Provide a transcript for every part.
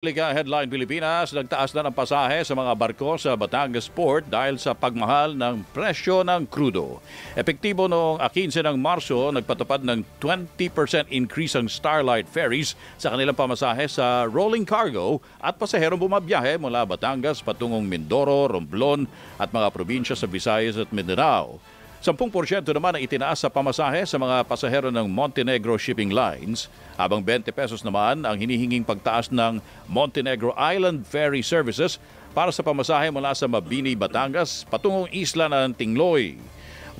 Headline Pilipinas, nagtaas na ng pasahe sa mga barko sa Batangas Port dahil sa pagmahal ng presyo ng krudo. Epektibo noong 15 ng Marso, nagpatupad ng 20% increase ang Starlight Ferries sa kanilang pamasahe sa rolling cargo at pasaherong bumabiyahe mula Batangas patungong Mindoro, Romblon at mga probinsya sa Visayas at Mindanao. 10% naman ang itinaas sa pamasahe sa mga pasahero ng Montenegro Shipping Lines, habang 20 pesos naman ang hinihinging pagtaas ng Montenegro Island Ferry Services para sa pamasahe mula sa Mabini, Batangas, patungong isla ng Tingloy.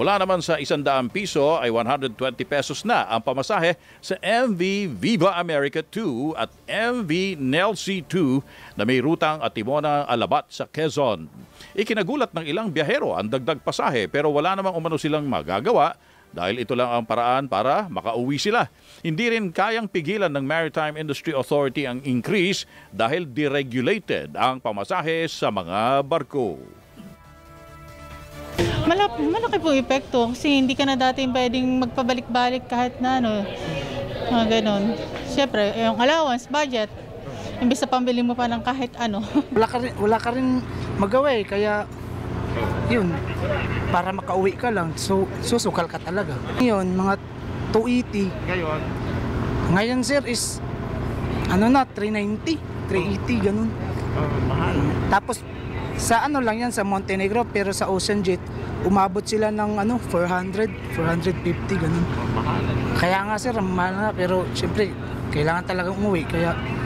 Mula naman sa 100 piso ay 120 pesos na ang pamasahe sa MV Viva America 2 at MV Nelsea 2 na may rutang at timona Alabat sa Quezon. Ikinagulat ng ilang biyahero ang dagdag pasahe pero wala namang umano silang magagawa dahil ito lang ang paraan para makauwi sila. Hindi rin kayang pigilan ng Maritime Industry Authority ang increase dahil deregulated ang pamasahe sa mga barko. Malaki po epekto kasi hindi ka na dati pwedeng magpabalik-balik kahit na ano, mga ganun. Siyempre, yung allowance, budget, imbis na pambili mo pa ng kahit ano. Wala ka rin magawa eh, kaya yun, para makauwi ka lang, so, susukal ka talaga. Ngayon, mga 280. Ngayon sir is, ano na, 390, 380, ganun. Tapos, sa ano lang yan, sa Montenegro, pero sa Ocean Jet, umabot sila ng ano, 400, 450, ganun. Kaya nga sir, mahal na, pero syempre, kailangan talagang umuwi, kaya